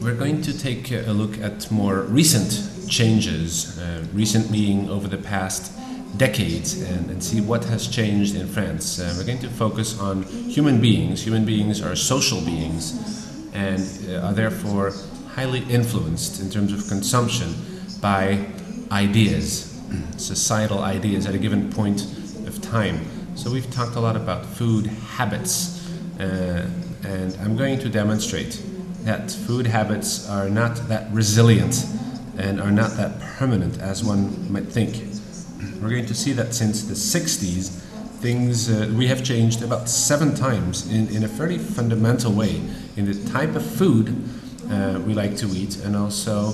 We're going to take a look at more recent changes, recent meaning over the past decades, and see what has changed in France. We're going to focus on human beings. Human beings are social beings and are therefore highly influenced in terms of consumption by ideas, societal ideas at a given point of time. So we've talked a lot about food habits, and I'm going to demonstrate that food habits are not that resilient and are not that permanent as one might think. We're going to see that since the 60s, things we have changed about 7 times in a fairly fundamental way in the type of food we like to eat and also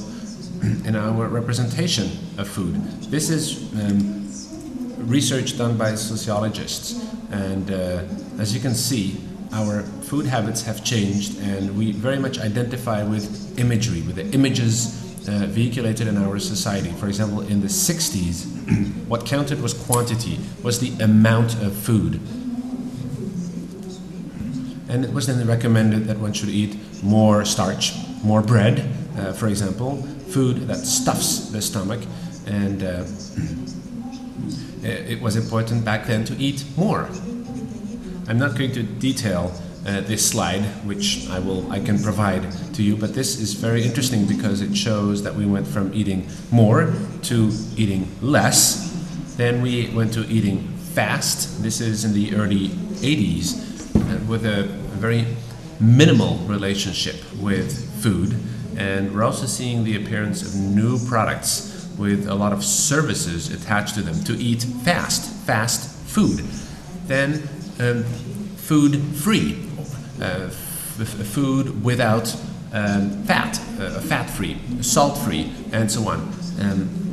in our representation of food. This is research done by sociologists, and as you can see, our food habits have changed, and we very much identify with imagery, with the images vehiculated in our society. For example, in the 60s, what counted was quantity, was the amount of food. And it was then recommended that one should eat more starch, more bread, for example, food that stuffs the stomach, and it was important back then to eat more. I'm not going to detail this slide, which I can provide to you, but this is very interesting because it shows that we went from eating more to eating less. Then we went to eating fast. This is in the early 80s, with a very minimal relationship with food. And we're also seeing the appearance of new products with a lot of services attached to them to eat fast food. Then food free, food without fat, fat free, salt free, and so on.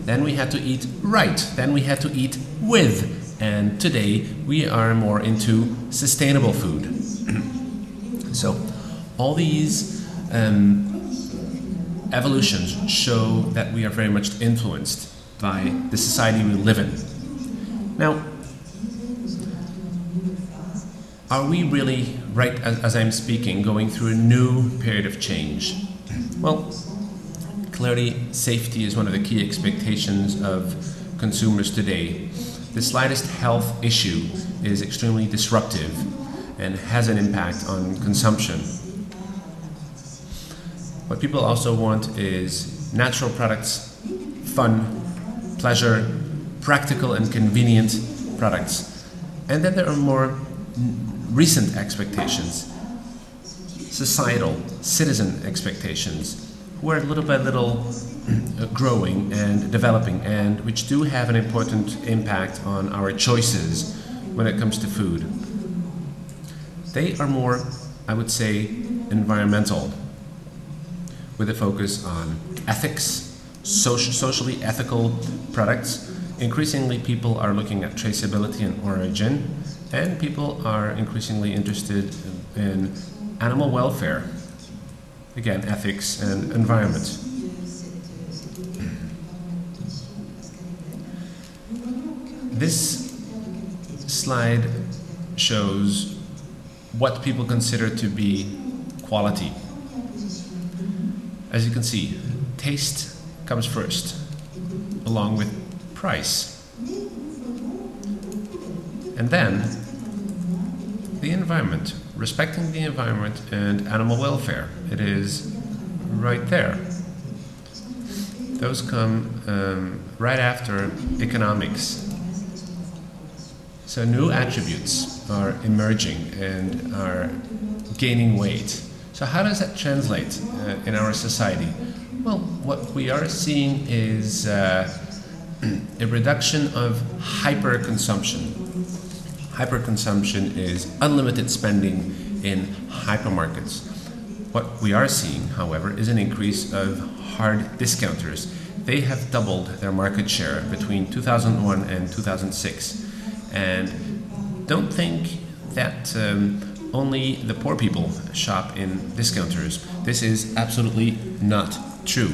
Then we had to eat right, then we had to eat with, and today we are more into sustainable food. So all these evolutions show that we are very much influenced by the society we live in. Now, are we really, right as I'm speaking, going through a new period of change? Well, clearly safety is one of the key expectations of consumers today. This slightest health issue is extremely disruptive and has an impact on consumption. What people also want is natural products, fun, pleasure, practical and convenient products. And then there are more recent expectations, societal, citizen expectations, who are little by little growing and developing, and which do have an important impact on our choices when it comes to food. They are more, I would say, environmental, with a focus on ethics, socially ethical products. Increasingly, people are looking at traceability and origin, and people are increasingly interested in animal welfare. Again, ethics and environment. This slide shows what people consider to be quality. As you can see, taste comes first, along with price. And then the environment, respecting the environment and animal welfare. It is right there. Those come right after economics. So new attributes are emerging and are gaining weight. So how does that translate in our society? Well, what we are seeing is a reduction of hyperconsumption. Hyperconsumption is unlimited spending in hypermarkets. What we are seeing, however, is an increase of hard discounters. They have doubled their market share between 2001 and 2006. And don't think that only the poor people shop in discounters. This is absolutely not true.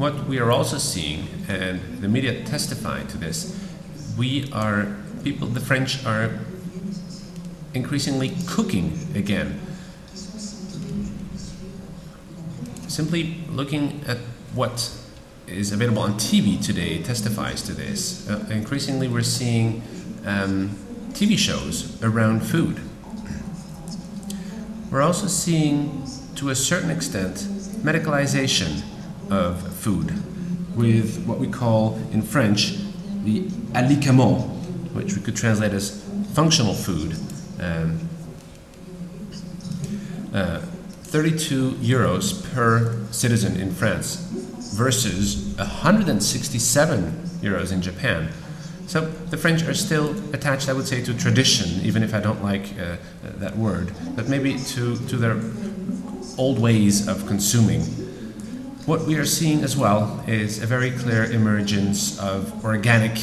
what we are also seeing, and the media testify to this, the French are increasingly cooking again. Simply looking at what is available on TV today testifies to this. Increasingly we're seeing TV shows around food. We're also seeing, to a certain extent, medicalization of food with what we call in French the alicament, which we could translate as functional food. 32 euros per citizen in France versus 167 euros in Japan. So the French are still attached, I would say, to tradition, even if I don't like that word, but maybe to their old ways of consuming. What we are seeing as well is a very clear emergence of organic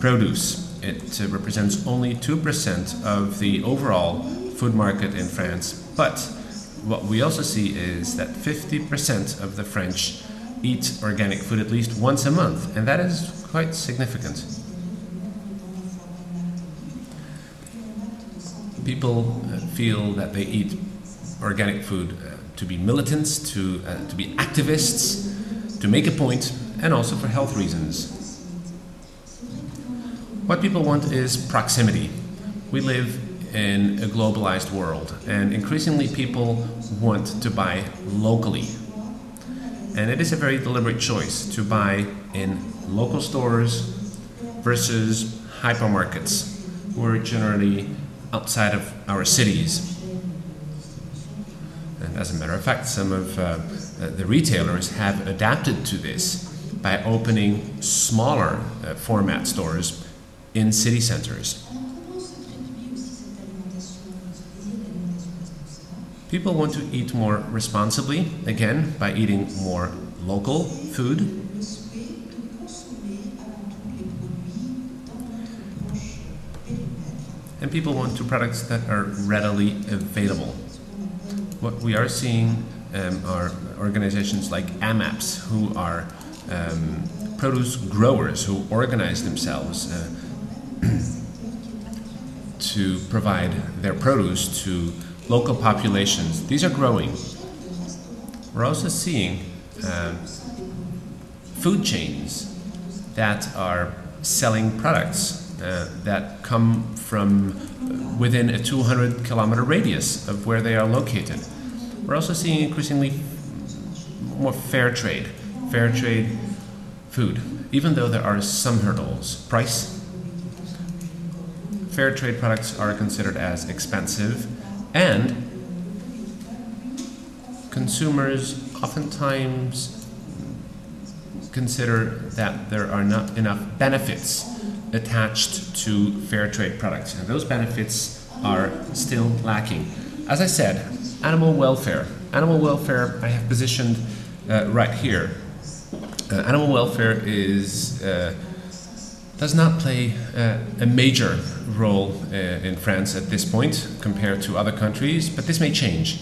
produce. It represents only 2% of the overall food market in France, but what we also see is that 50% of the French eat organic food at least once a month, and that is quite significant. People feel that they eat organic food to be militants, to be activists, to make a point, and also for health reasons. What people want is proximity. We live in a globalized world, and increasingly people want to buy locally. And it is a very deliberate choice to buy in local stores versus hypermarkets, who are generally outside of our cities. And as a matter of fact, some of the retailers have adapted to this by opening smaller format stores in city centers. People want to eat more responsibly, again, by eating more local food. And people want to products that are readily available. What we are seeing are organizations like AMAPS, who are produce growers who organize themselves to provide their produce to local populations. These are growing. We're also seeing food chains that are selling products that come from within a 200-kilometer radius of where they are located. We're also seeing increasingly more fair trade food, even though there are some hurdles. Price. Fair trade products are considered as expensive, and consumers oftentimes consider that there are not enough benefits attached to fair trade products, and those benefits are still lacking. As I said, animal welfare. Animal welfare I have positioned right here. Animal welfare does not play a major role in France at this point compared to other countries, but this may change.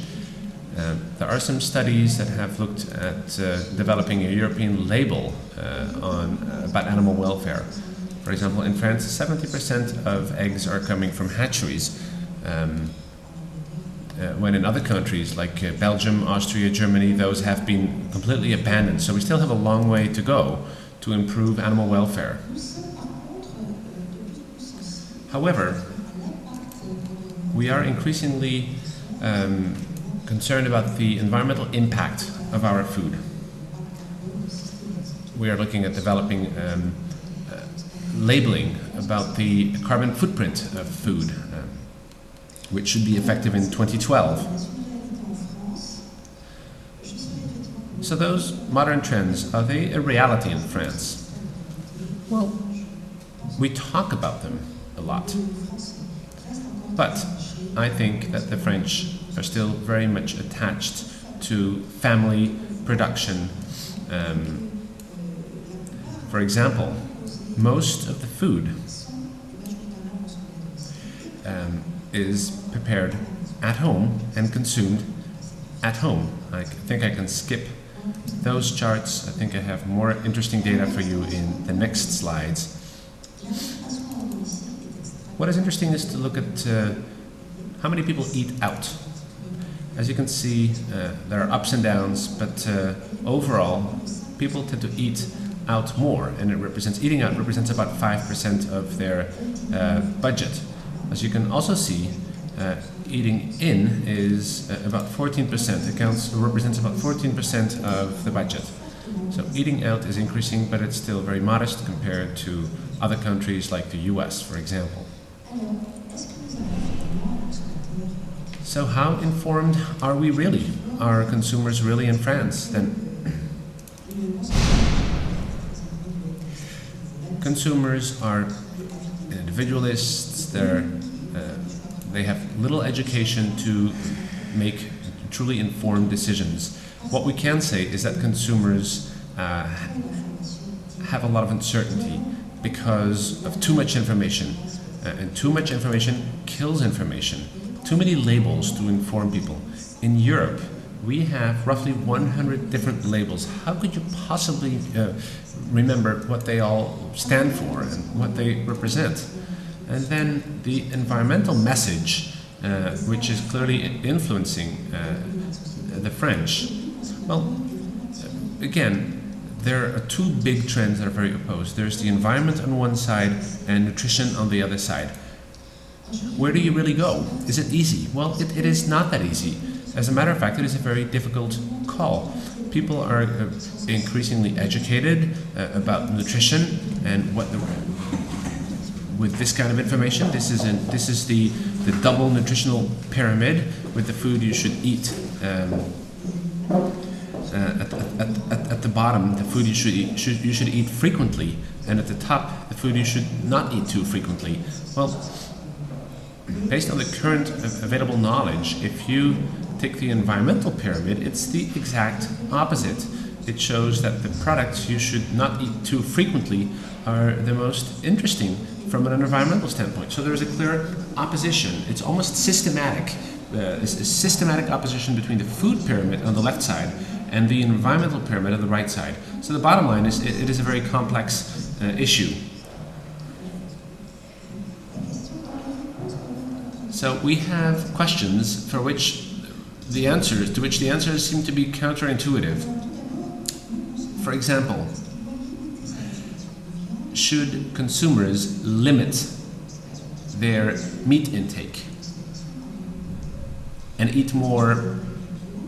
There are some studies that have looked at developing a European label about animal welfare. For example, in France, 70% of eggs are coming from hatcheries, when in other countries like Belgium, Austria, Germany, those have been completely abandoned. So we still have a long way to go to improve animal welfare. However, we are increasingly concerned about the environmental impact of our food. We are looking at developing labeling about the carbon footprint of food, which should be effective in 2012. So those modern trends, are they a reality in France? Well, we talk about them a lot. But I think that the French are still very much attached to family production. For example, most of the food is prepared at home and consumed at home. I think I can skip Those charts, I think I have more interesting data for you in the next slides. What is interesting is to look at how many people eat out. As you can see, there are ups and downs, but overall, people tend to eat out more, and it represents, eating out represents about 5% of their budget. As you can also see, eating in is about 14%, represents about 14% of the budget. So eating out is increasing, but it's still very modest compared to other countries like the US, for example. So how informed are we really? Are consumers really in France then? Consumers are individualists, they have little education to make truly informed decisions. What we can say is that consumers have a lot of uncertainty because of too much information, and too much information kills information. Too many labels to inform people. In Europe, we have roughly 100 different labels. How could you possibly remember what they all stand for and what they represent? And then the environmental message, which is clearly influencing the French. Well, again, there are two big trends that are very opposed. There's the environment on one side and nutrition on the other side. Where do you really go? Is it easy? Well, it is not that easy. As a matter of fact, it is a very difficult call. People are increasingly educated about nutrition and what the... With this kind of information, this is the double nutritional pyramid with the food you should eat at the bottom, the food you should eat you should eat frequently, and at the top, the food you should not eat too frequently. Well, based on the current available knowledge, if you take the environmental pyramid, it's the exact opposite. It shows that the products you should not eat too frequently are the most interesting from an environmental standpoint. So there's a clear opposition. It's almost systematic. It's a systematic opposition between the food pyramid on the left side and the environmental pyramid on the right side. So the bottom line is it is a very complex issue. So we have questions for which the answers, to which the answers seem to be counterintuitive. For example, should consumers limit their meat intake and eat more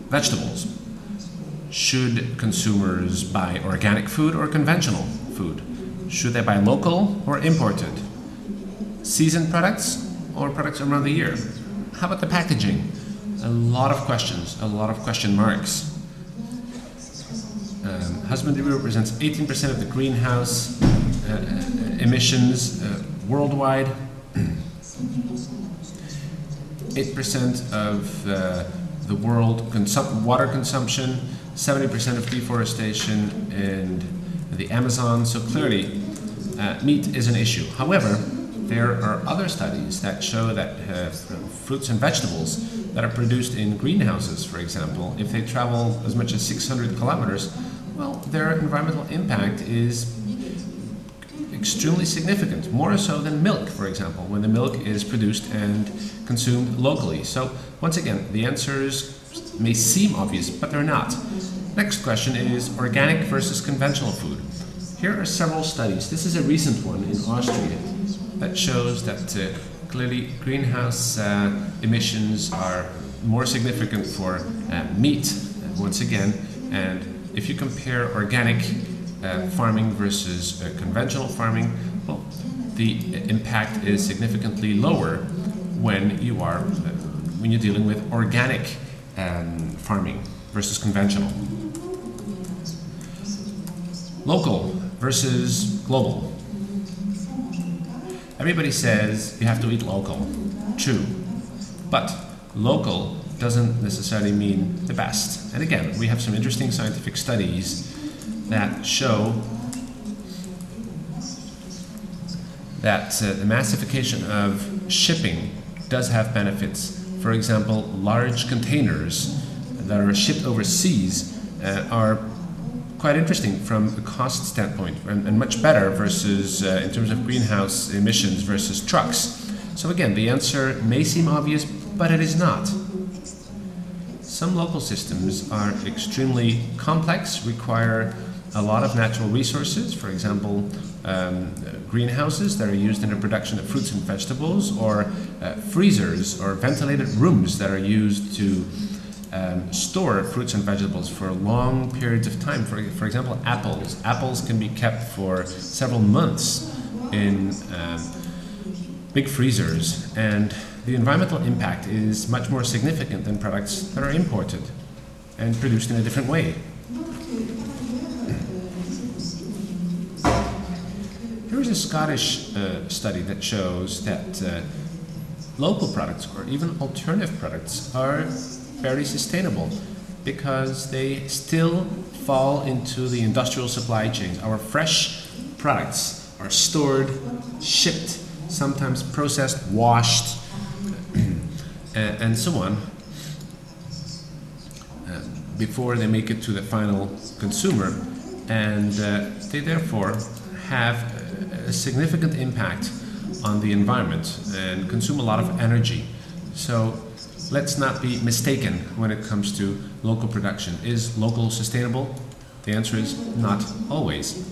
vegetables? Should consumers buy organic food or conventional food? Should they buy local or imported? Seasoned products or products around the year? How about the packaging? A lot of questions, a lot of question marks. Husbandry represents 18% of the greenhouse emissions worldwide, 8% of the world water consumption, 70% of deforestation in the Amazon. So clearly, meat is an issue. However, there are other studies that show that fruits and vegetables that are produced in greenhouses, for example, if they travel as much as 600 kilometers, well, their environmental impact is extremely significant, more so than milk, for example, when the milk is produced and consumed locally. So once again, the answers may seem obvious, but they're not. Next question is organic versus conventional food. Here are several studies. This is a recent one in Austria that shows that clearly greenhouse emissions are more significant for meat, once again, and if you compare organic farming versus conventional farming, well, the impact is significantly lower when you are when you're dealing with organic farming versus conventional. Local versus global. Everybody says you have to eat local. True, but local doesn't necessarily mean the best. And again, we have some interesting scientific studies that show that the massification of shipping does have benefits. For example, large containers that are shipped overseas are quite interesting from a cost standpoint, and much better versus in terms of greenhouse emissions versus trucks. So again, the answer may seem obvious, but it is not. Some local systems are extremely complex, require a lot of natural resources, for example, greenhouses that are used in the production of fruits and vegetables, or freezers or ventilated rooms that are used to store fruits and vegetables for long periods of time. For example, apples. Apples can be kept for several months in big freezers, and the environmental impact is much more significant than products that are imported and produced in a different way. There is a Scottish study that shows that local products, or even alternative products, are very sustainable because they still fall into the industrial supply chains. Our fresh products are stored, shipped, sometimes processed, washed, and so on, before they make it to the final consumer, and they therefore have a significant impact on the environment and consume a lot of energy. So let's not be mistaken when it comes to local production. Is local sustainable? The answer is not always.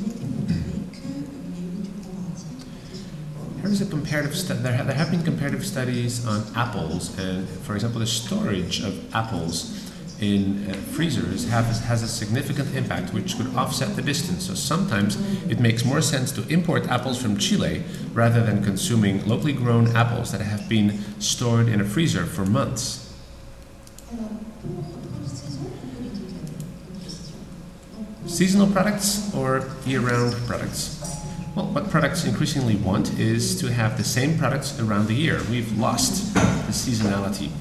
There have been comparative studies on apples, and for example, the storage of apples in freezers has a significant impact, which could offset the distance. So sometimes it makes more sense to import apples from Chile rather than consuming locally grown apples that have been stored in a freezer for months. Seasonal products or year-round products? Well, what products increasingly want is to have the same products around the year. We've lost the seasonality.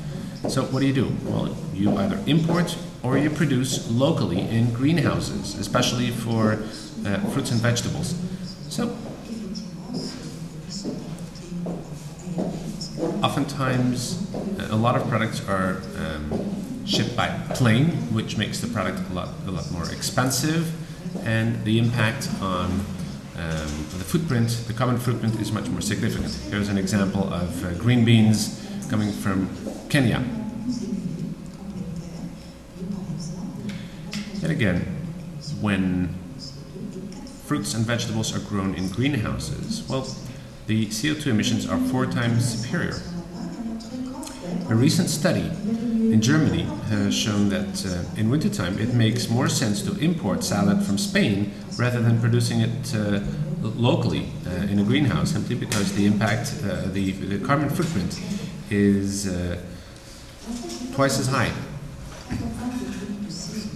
So what do you do? Well, you either import or you produce locally in greenhouses, especially for fruits and vegetables. So oftentimes a lot of products are shipped by plane, which makes the product a lot more expensive, and the impact on the footprint, the carbon footprint, is much more significant. Here's an example of green beans coming from Kenya. And again, when fruits and vegetables are grown in greenhouses, well, the CO2 emissions are 4 times superior. A recent study in Germany has shown that in wintertime it makes more sense to import salad from Spain rather than producing it locally in a greenhouse, simply because the impact, the carbon footprint is twice as high.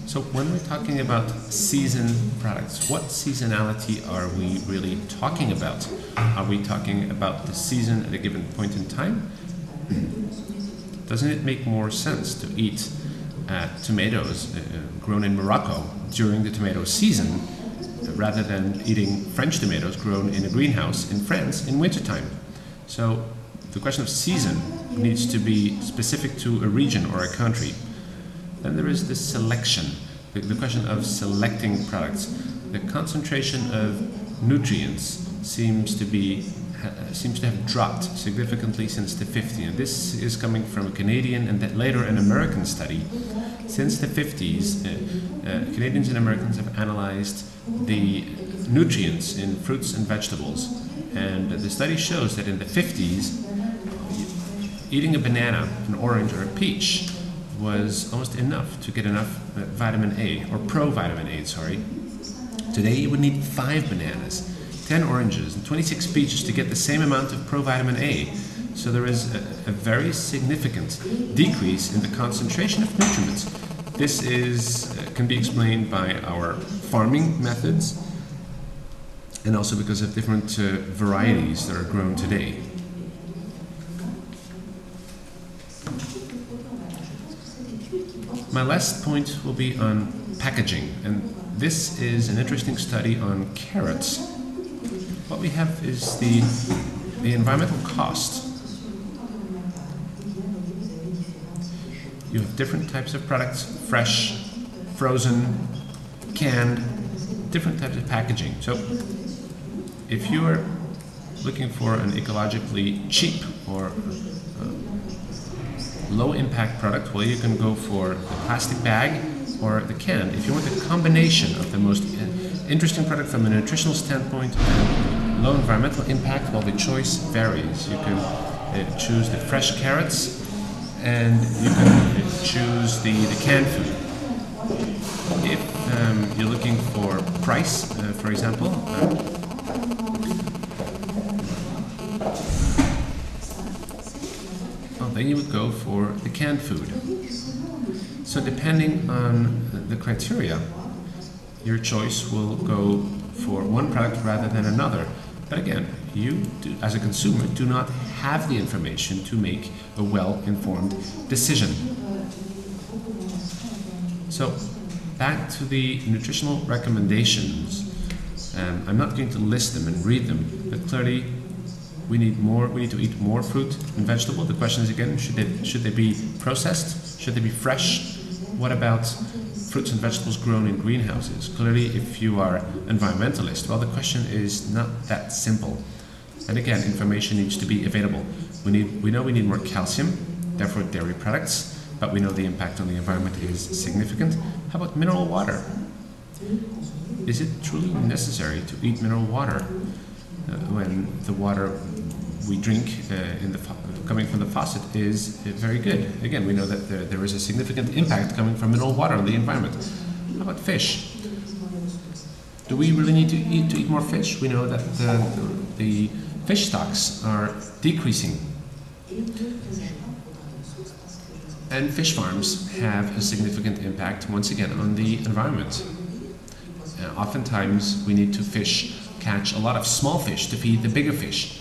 So when we're talking about season products, what seasonality are we really talking about? Are we talking about the season at a given point in time? Doesn't it make more sense to eat tomatoes grown in Morocco during the tomato season rather than eating French tomatoes grown in a greenhouse in France in wintertime? So the question of season needs to be specific to a region or a country. Then there is the selection, the question of selecting products. The concentration of nutrients seems to have dropped significantly since the 50s. And this is coming from a Canadian and then later an American study. Since the 50s, Canadians and Americans have analyzed the nutrients in fruits and vegetables. And the study shows that in the 50s, eating a banana, an orange, or a peach was almost enough to get enough vitamin A, or provitamin A, sorry. Today you would need 5 bananas, 10 oranges, and 26 peaches to get the same amount of provitamin A. So there is a very significant decrease in the concentration of nutrients. This can be explained by our farming methods, and also because of different varieties that are grown today. My last point will be on packaging, and this is an interesting study on carrots. What we have is the environmental cost. You have different types of products, fresh, frozen, canned, different types of packaging. So if you are looking for an ecologically cheap or low impact product, well, you can go for the plastic bag or the can. If you want the combination of the most interesting product from a nutritional standpoint and low environmental impact, well, the choice varies. You can choose the fresh carrots, and you can choose the canned food. If you're looking for price, for example, then you would go for the canned food. So depending on the criteria, your choice will go for one product rather than another. But again, you do, as a consumer, do not have the information to make a well-informed decision. So back to the nutritional recommendations. I'm not going to list them and read them, but clearly we need to eat more fruit and vegetable. The question is again, should they be processed? Should they be fresh? What about fruits and vegetables grown in greenhouses? Clearly, if you are environmentalist, well, the question is not that simple. And again, information needs to be available. We know we need more calcium, therefore dairy products, but we know the impact on the environment is significant. How about mineral water? Is it truly necessary to eat mineral water? When the water we drink coming from the faucet is very good. Again, we know that there is a significant impact coming from mineral water on the environment. How about fish? Do we really need to eat more fish? We know that the fish stocks are decreasing. And fish farms have a significant impact, once again, on the environment. Oftentimes, we need to catch a lot of small fish to feed the bigger fish.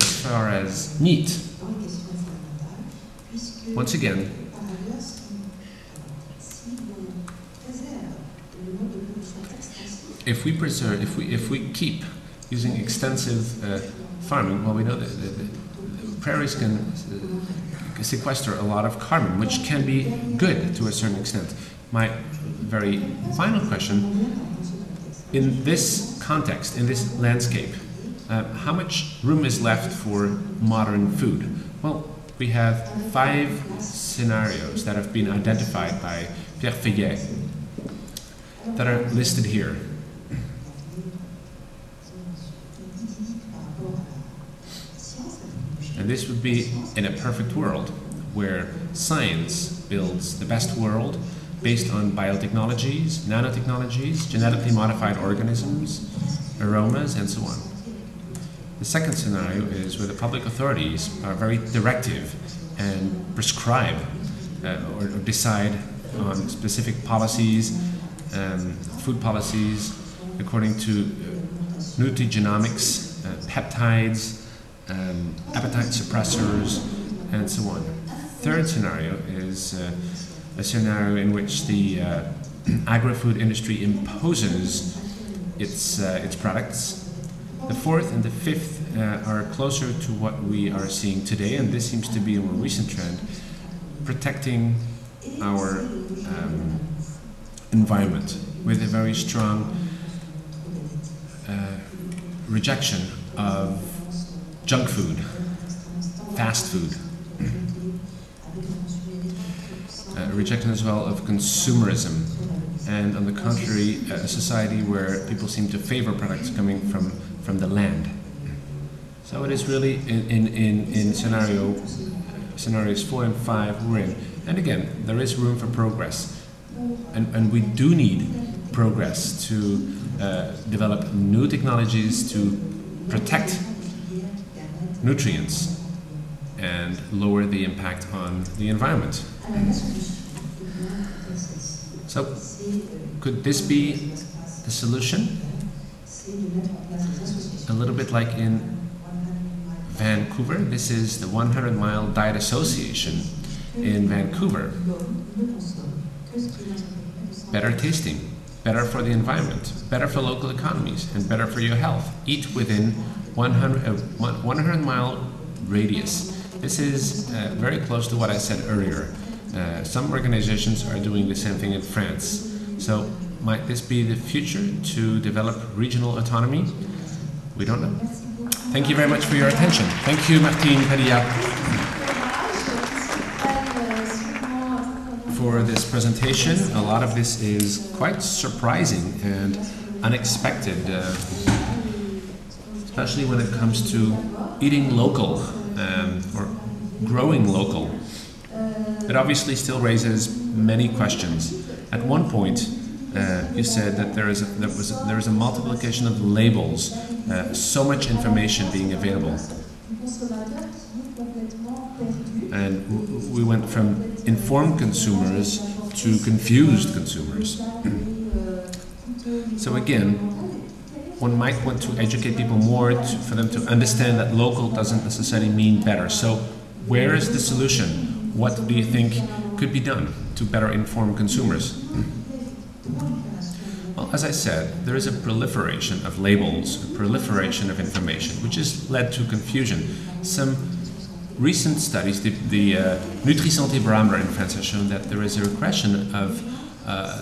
As far as meat, once again, if we preserve, if we keep using extensive farming, well, we know that the prairies can sequester a lot of carbon, which can be good to a certain extent. My very final question, in this context, in this landscape, how much room is left for modern food? Well, we have 5 scenarios that have been identified by Pierre Feillet that are listed here. And this would be in a perfect world where science builds the best world, based on biotechnologies, nanotechnologies, genetically modified organisms, aromas, and so on. The second scenario is where the public authorities are very directive and prescribe or decide on specific policies, food policies, according to nutrigenomics, peptides, appetite suppressors, and so on. Third scenario is a scenario in which the agri-food industry imposes its products. The fourth and the fifth are closer to what we are seeing today, and this seems to be a more recent trend, protecting our environment with a very strong rejection of junk food, fast food. Rejection as well of consumerism, and on the contrary, a society where people seem to favor products coming from the land. So it is really in scenarios 4 and 5 we're in. And again, there is room for progress, and we do need progress to develop new technologies to protect nutrients and lower the impact on the environment. So, could this be the solution? A little bit like in Vancouver, this is the 100-mile diet association in Vancouver. Better tasting, better for the environment, better for local economies, and better for your health. Eat within 100-mile radius. This is very close to what I said earlier. Some organizations are doing the same thing in France. So might this be the future to develop regional autonomy? We don't know. Thank you very much for your attention. Thank you, Martine Padilla, for this presentation. A lot of this is quite surprising and unexpected, especially when it comes to eating local or growing local. It obviously still raises many questions. At one point, you said that there is a multiplication of labels, so much information being available, and we went from informed consumers to confused consumers. So again, one might want to educate people more for them to understand that local doesn't necessarily mean better. So where is the solution? What do you think could be done to better inform consumers? Well, as I said, there is a proliferation of labels, a proliferation of information, which has led to confusion. Some recent studies, the Nutri Santé Barometer in France, has shown that there is a regression of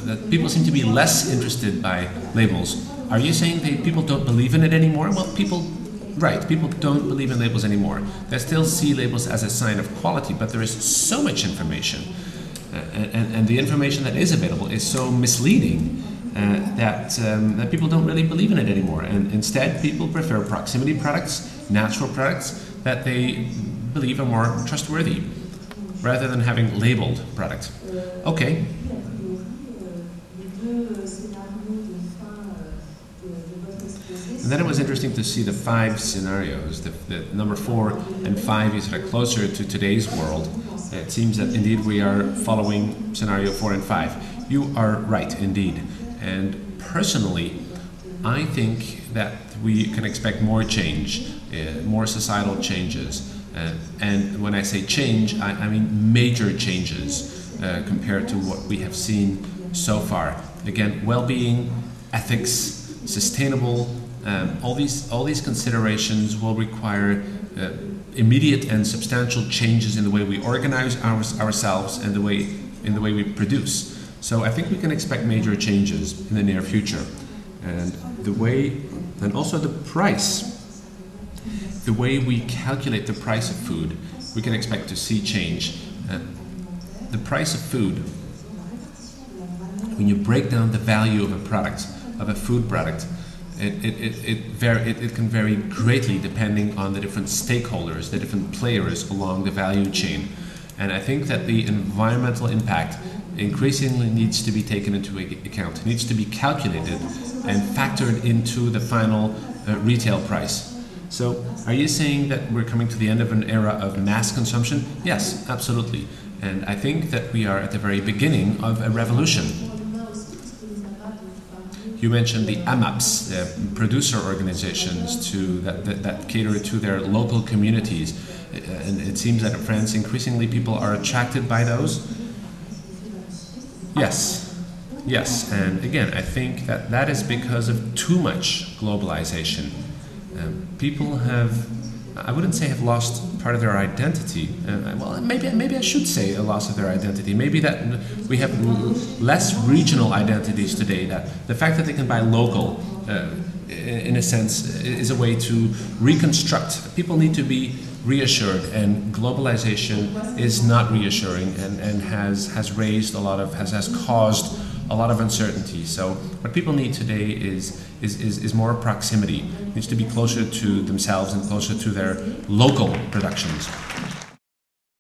that people seem to be less interested by labels. Are you saying that people don't believe in it anymore? Well, people don't believe in labels anymore. They still see labels as a sign of quality, but there is so much information. And the information that is available is so misleading that people don't really believe in it anymore. And instead, people prefer proximity products, natural products that they believe are more trustworthy, rather than having labeled products. Okay. And then it was interesting to see the 5 scenarios. The number 4 and 5 is closer to today's world. It seems that indeed we are following scenario 4 and 5. You are right, indeed. And personally, I think that we can expect more change, more societal changes. And when I say change, I mean major changes compared to what we have seen so far. Again, well-being, ethics, sustainable, all these considerations will require immediate and substantial changes in the way we organize ourselves and in the way we produce. So I think we can expect major changes in the near future, and also the price, the way we calculate the price of food, we can expect to see change. The price of food, when you break down the value of a product, of a food product, it can vary greatly depending on the different stakeholders, the different players along the value chain. And I think that the environmental impact increasingly needs to be taken into account. It needs to be calculated and factored into the final retail price. So are you saying that we're coming to the end of an era of mass consumption? Yes, absolutely. And I think that we are at the very beginning of a revolution. You mentioned the AMAPS, the producer organizations that cater to their local communities. And it seems that in France, increasingly people are attracted by those. Yes, yes. And again, I think that is because of too much globalization. People have, I wouldn't say have lost part of their identity. Well, maybe I should say a loss of their identity. Maybe that we have less regional identities today. That the fact that they can buy local, in a sense, is a way to reconstruct. People need to be reassured, and globalization is not reassuring, and has caused a lot of uncertainty. So what people need today is more proximity. It needs to be closer to themselves and closer to their local productions.